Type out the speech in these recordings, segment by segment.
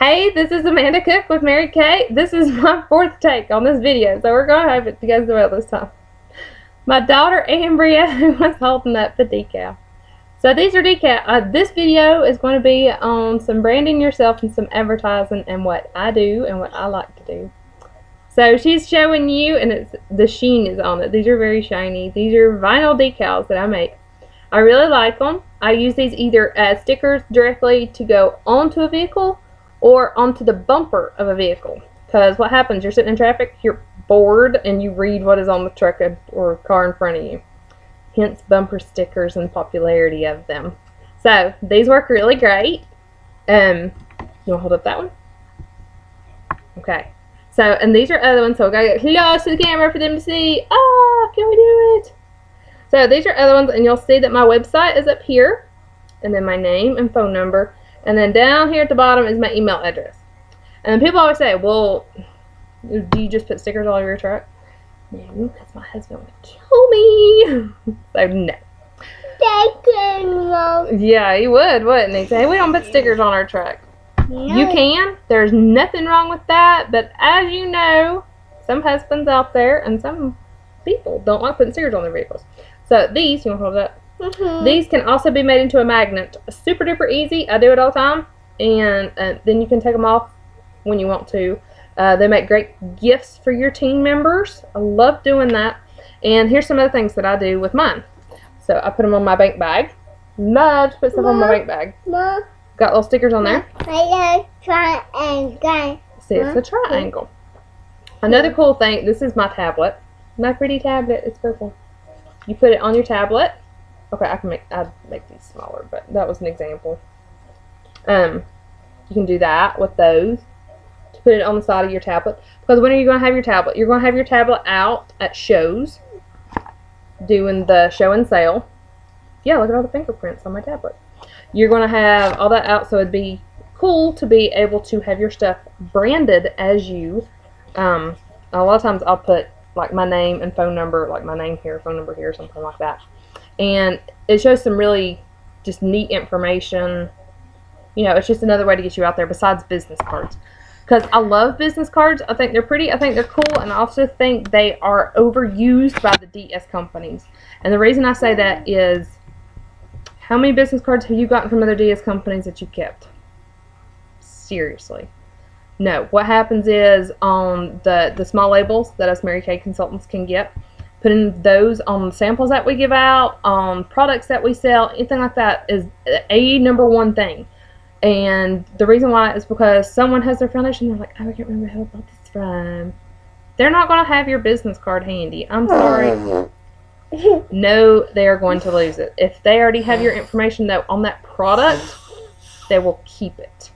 Hey, this is Amanda Cooke with Mary Kay. This is my fourth take on this video, so we're going to hope it goes well this time. My daughter Ambria, who was holding up the decal. So these are decal. This video is going to be on some branding yourself and some advertising and what I do and what I like to do. So she's showing you, and it's the sheen is on it. These are very shiny. These are vinyl decals that I make. I really like them. I use these either as stickers directly to go onto a vehicle or onto the bumper of a vehicle. Because what happens, you're sitting in traffic, you're bored, and you read what is on the truck or car in front of you. Hence bumper stickers and popularity of them. So these work really great. You want to hold up that one? Okay. So, and these are other ones, so we gotta get close to the camera for them to see. Ah, can we do it? So these are other ones, and you'll see that my website is up here, and then my name and phone number. And then down here at the bottom is my email address. And people always say, well, do you just put stickers all over your truck? No, because my husband would kill me. So, no. Yeah, he would, wouldn't he? Say, we don't put stickers on our truck. No. You can. There's nothing wrong with that. But as you know, some husbands out there and some people don't like putting stickers on their vehicles. So these, you want to hold it up? Mm-hmm. These can also be made into a magnet. Super duper easy. I do it all the time. And then you can take them off when you want to. They make great gifts for your team members. I love doing that. And here's some other things that I do with mine. So I put them on my bank bag. Love to put stuff on my bank bag. Mom, got little stickers on there. I love triangle. See, it's a triangle. Another cool thing, this is my tablet. My pretty tablet. It's purple. You put it on your tablet. Okay, I'd make these smaller, but that was an example. You can do that with those to put it on the side of your tablet. Because when are you going to have your tablet? You're going to have your tablet out at shows, doing the show and sale. Yeah, look at all the fingerprints on my tablet. You're going to have all that out, so it'd be cool to be able to have your stuff branded as you. A lot of times I'll put like my name and phone number, like my name here, phone number here, something like that. And it shows some really just neat information. You know, it's just another way to get you out there besides business cards. Because I love business cards. I think they're pretty. I think they're cool. And I also think they are overused by the DS companies. And the reason I say that is, how many business cards have you gotten from other DS companies that you kept? Seriously. No. What happens is on the small labels that us Mary Kay consultants can get, putting those on samples that we give out, on products that we sell, anything like that is a #1 thing. And the reason why is because someone has their foundation, they're like, oh, I can't remember how I bought this from. They're not going to have your business card handy. I'm sorry. No, they are going to lose it. If they already have your information, though, on that product, they will keep it.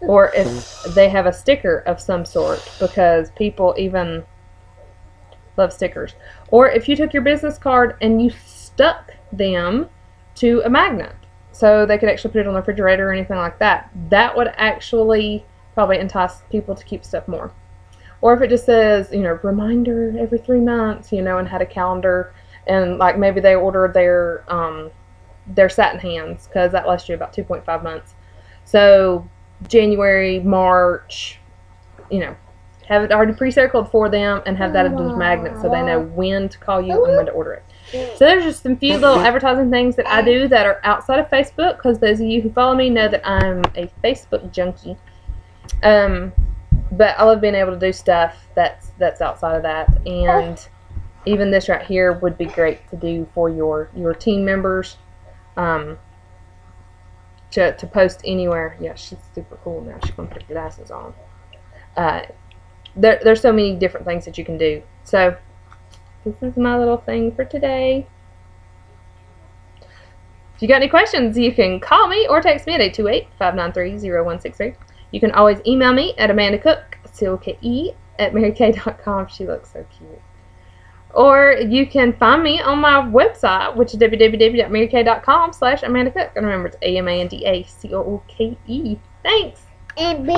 Or if they have a sticker of some sort, because people even love stickers. Or if you took your business card and you stuck them to a magnet so they could actually put it on the refrigerator or anything like that, that would actually probably entice people to keep stuff more. Or if it just says, you know, reminder every 3 months, you know, and had a calendar, and like maybe they ordered their satin hands, because that lasts you about 2.5 months. So January, March, you know, have it already pre-circled for them and have that as a magnet so they know when to call you and when to order it. So there's just some few little advertising things that I do that are outside of Facebook, because those of you who follow me know that I'm a Facebook junkie. But I love being able to do stuff that's outside of that. And even this right here would be great to do for your team members, to post anywhere. Yeah, she's super cool now. She's going to put glasses on. There's so many different things that you can do. So, this is my little thing for today. If you got any questions, you can call me or text me at 828-593-0163. You can always email me at amandacooke@marykay.com. She looks so cute. Or you can find me on my website, which is www.marykay.com/amandacooke. And remember, it's AMANDACOOKE. Thanks.